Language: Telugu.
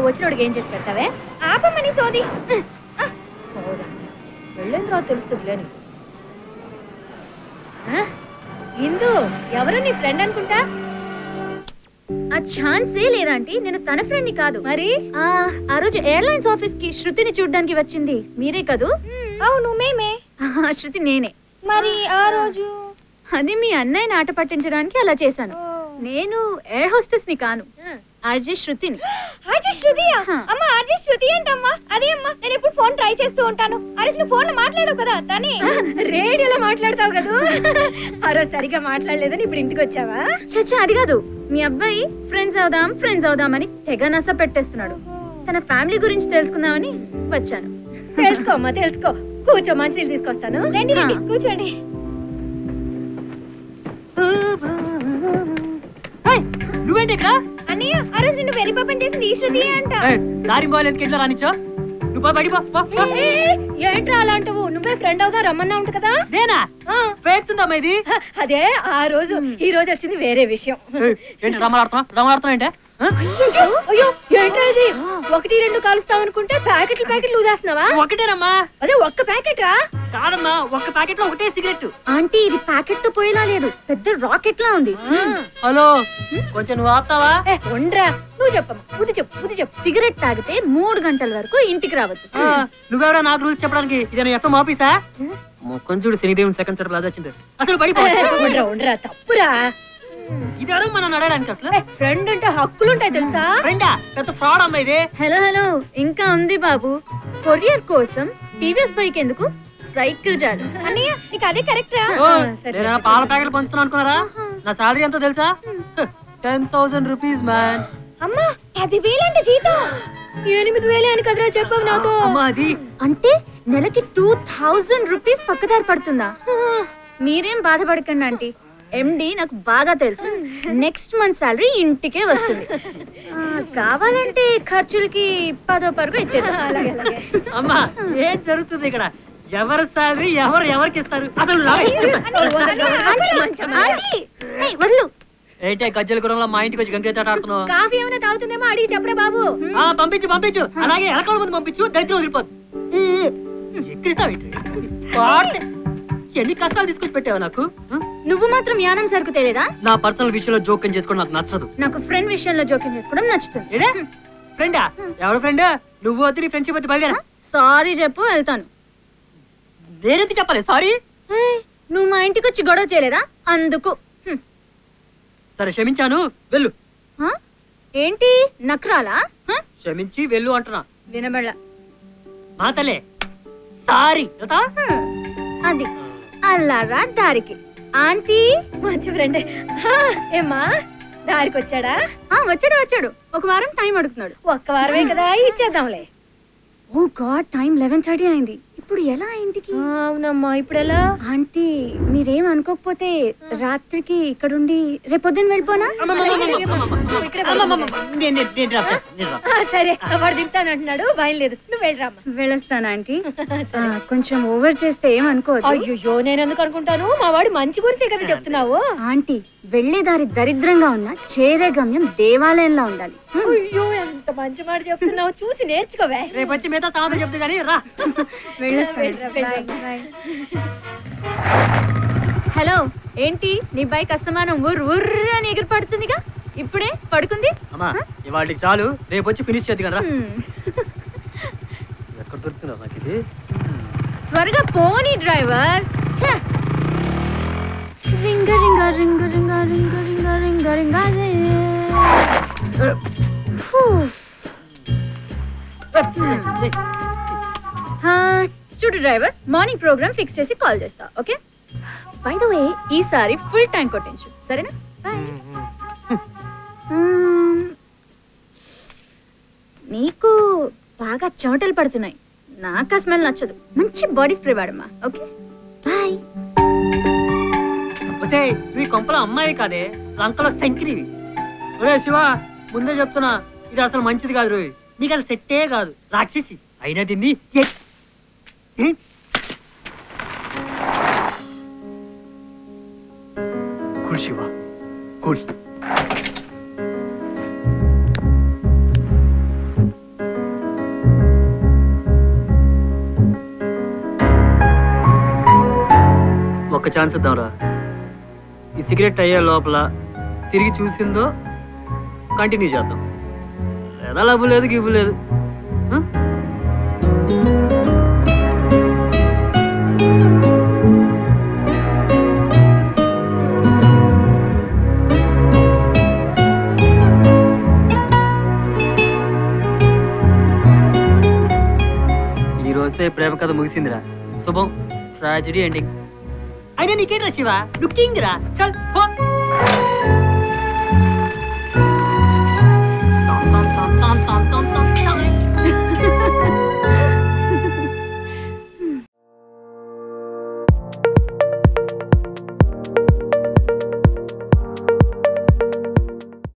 నువ్వు వచ్చినోడికి ఏం చేసి పెడతావే? ఆపమని సోది సోదా వెళ్ళేంద్రా తెలుస్తుందిలే నీకు. ఇందు ఎవరు నీ ఫ్రెండ్ అనుకుంటా? ఆ ఛాన్సే లేదంటే నేను తన ఫ్రెండ్ని కాదు. మరి ఆ రోజు ఎయిర్లైన్స్ ఆఫీస్ కి శృతిని చూడడానికి వచ్చింది మీరే కదూ? అవును మేమే. శృతి నేనే. మరి ఆ రోజు అది మీ అన్నయ్యని ఆట పట్టించడానికి అలా చేశాను. నేను ఎయిర్ హోస్టెస్ ని కాను, ఆర్జే శృతిని. ఆర్జే శృతియా? అమ్మ ఆర్జే శృతి ఏంటమ్మా? అదే అమ్మా నేను ఎప్పుడు ఫోన్ ట్రై చేస్తూ ఉంటాను. అరేష్ నువ్వు ఫోన్ మాట్లాడవు కదా, తనే రేడియోలో మాట్లాడతావు కదా. అరో సరిగా మాట్లాడలేదని ఇప్పుడు ఇంటికి వచ్చావా? చచ్చా అది కాదు, మీ అబ్బాయి ఫ్రెండ్స్ అవుదాం అని తెగ నస పెట్టేస్తున్నాడు. తన ఫ్యామిలీ గురించి తెలుసుకుందామని వచ్చాను. తెలుసుకో అమ్మా తెలుసుకో. కూర్చో, మంచి నీళ్ళు తీసుకొస్తాను. కూర్చోండి. నువ్వేంటి ఇక్కడ? అన్నయ్య ఆ రోజు నిన్ను వెరీ పాపం చేసింది ఈ శృతి అంట. దారిం బాగాలేదు కిట్లో రానిచ్చో నువ్వు బయట. ఏంట్రా అలాంటివు? నువ్వే ఫ్రెండ్ అవుదా రమ్మన్నా ఉంటు కదా. నేనా పేరుతుందమ్మా ఇది? అదే ఆ రోజు, ఈ రోజు వచ్చింది వేరే విషయం. ఏంటి రమ్మలాడుతున్నా ఏంటే? అయ్యో ఏంట్రా ఇది? ఒకటి రెండు కాలుస్తావు అనుకుంటే ప్యాకెట్లు ఊదేస్తున్నావా? ఒకటేనమ్మా. అదే ఒక్క ప్యాకెట్ రా? కాదమ్మా, ఒక్క ప్యాకెట్ లో ఒకటే సిగరెట్. ఆంటీ ఇది ప్యాకెట్ తో పోయేలా లేదు, పెద్ద రాకెట్ లా ఉంది. హలో కొంచెం నువ్వు ఆపుతావా? ఉండరా నువ్వు చెప్పమ్మా. ఉది చెప్పు. సిగరెట్ తాగితే 3 గంటల వరకు ఇంటికి రావచ్చు. నువ్వెవరా నాకు రూల్స్ చెప్పడానికి? ఇది ఎఫ్ఎం ఆఫీసా? మొక్కని చూడు శనిదేవుని సెకండ్ సార్ వచ్చింది అసలు పడిపోయి. ఉండరా తప్పురా. ఇదేదో మనం అడగడానికి అసలు ఫ్రెండ్ అంటే హక్కులు ఉంటాయి తెలుసా? ఫ్రెండా పెద్ద ఫ్రాడ్ అమ్మా ఇది. హలో ఇంకా ఉంది బాబు. కొరియర్ కోసం టీవీఎస్ బైక్ ఎందుకు, సైకిల్ చాలు. అన్నయ్య నీకు అదే కరెక్ట్ రా. నేను పాల ప్యాకెట్లు పంచుతున్నా అనుకున్నారా? నా సాలరీ ఎంతో తెలుసా? 10,000 రూపీస్ మ్యాన్. అమ్మా 10,000 అంటే జీతం? 8,000 అని కదరా చెప్పావు నాతో. అమ్మా అది అంటే నెలకి 2,000 రూపీస్ పక్కదారి పడుతుందా? మీరేం బాధపడకండి ఆంటీ, ఎండి నాకు బాగా తెలుసు. నెక్స్ట్ మంత్ సాలరీ ఇంటికే వస్తుంది. కావాలంటే ఖర్చులకి 10వ వరకు ఇచ్చేది. అమ్మా ఏం జరుగుతుంది ఇక్కడ? ఎవరి సాలరీ ఎవరికి ఇస్తారు అసలు? ఏంటే గజ్జల గురంలో మా ఇంటికి వచ్చి గంగేత ఆడుతున్నావు? కాఫీ ఏమైనా తాగుతుందేమో అడిగి చెప్పరా బాబు. పంపించు అలాగే ఎలకల ముందు పంపించు, దరిద్రం వదిలిపోతుంది. ఎన్ని కష్టాలు తీసుకొచ్చి పెట్టావు నాకు. నువ్వు మాత్రం యానం సరుకు తెలియదా? నా పర్సనల్ విషయంలో జోక్యం చేసుకోవడం నాకు నచ్చదు. నాకు ఫ్రెండ్ విషయంలో జోక్యం చేసుకోవడం నచ్చుతుంది. ఫ్రెండా? ఎవరు ఫ్రెండ్? నువ్వు వద్దు, నీ ఫ్రెండ్షిప్ వద్దు, బయలుదేరా. సారీ చెప్పు వెళ్తాను. నేనెందుకు చెప్పాలి సారీ? నువ్వు మా ఇంటికి వచ్చి గొడవ చేయలేదా అందుకు. సరే క్షమించాను, వెళ్ళు. ఏంటి నక్రాలా? క్షమించి వెళ్ళు అంటున్నా. వినబడలా? మాతలే సారీ అది అల్లారా దారికి. ఆంటీ మంచి ఫ్రెండే. ఏమ్మా దారికి వచ్చాడా? వచ్చాడు. 1 వారం టైం అడుగుతున్నాడు. 1 వారమే కదా, ఇచ్చేద్దాంలే. ఓ గాడ్, టైం 11:30 అయింది. ఇప్పుడు ఎలా ఇంటికి? అవునమ్మా ఇప్పుడు ఎలా? ఆంటీ మీరేం అనుకోకపోతే రాత్రికి ఇక్కడుండి రేపొద్దున వెళ్ళిపోనా? సరే వాడు దింపుతానంటున్నాడు, బయలుదేరు. నువ్వు వెళ్ళరామ్మా. వెళ్ళొస్తాను ఆంటీ. కొంచెం ఓవర్ చేస్తే ఏమనుకోవద్దు. అయ్యో నేను ఎందుకు అనుకుంటాను, మా వాడు మంచి గురించే కదా చెప్తున్నావు. ఆంటీ వెళ్ళేదారి దరిద్రంగా ఉన్నా చేరే గమ్యం దేవాలయంలో ఉండాలి. అయ్యో ఎంత మంచి మాట చెప్తున్నావు, చూసి నేర్చుకోవే. రేపు వచ్చి మిగతా సామాన్లు చెప్తా కానీ రా. హలో ఏంటి నీ బైక్ అస్తమానం ఊర్ ఊర్ర అని ఎగిరి పడుతుందిగా? ఇప్పుడే పడుకుంది. చాలు రేపు వచ్చి ఫినిష్ చేద్ది కదా. త్వరగా పోనీ డ్రైవర్. రింగ రింగ రింగ రింగ రింగ రింగ రింగ రింగ చూడు డ్రైవర్, మార్నింగ్ ప్రోగ్రామ్ ఫిక్స్ చేసి కాల్ చేస్తా. ఓకే బై ద వే ఈసారి ఫుల్ టైం కొట్టించు సరేనా? నీకు బాగా చెమటలు పడుతున్నాయి, నాకు ఆ స్మెల్ నచ్చదు. మంచి బాడీ స్ప్రే వాడమ్మా. Okay bye. మీ కొంపలో అమ్మాయి కాదే లంకలో శంకిరివి. ఒరే శివ ముందే చెప్తున్నా ఇది అసలు మంచిది కాదు. రోహి నీకు అసలు సెట్టే కాదు, రాక్షసి అయినా దీన్ని. Cool Shiva cool. Chance cigarette तिरिगी चूसिंदो कंटिन्यू चेद्दाम एदा लाभ लेदु गिव्व लेदु प्रेम कथ मुगिसिंदिरा शुभम ट्राजेडी एंडिंग अयिना नीकेंट्रा शिवा नुव्वु किंग रा चल पो टॉम टॉम टॉम टॉम टॉम टॉम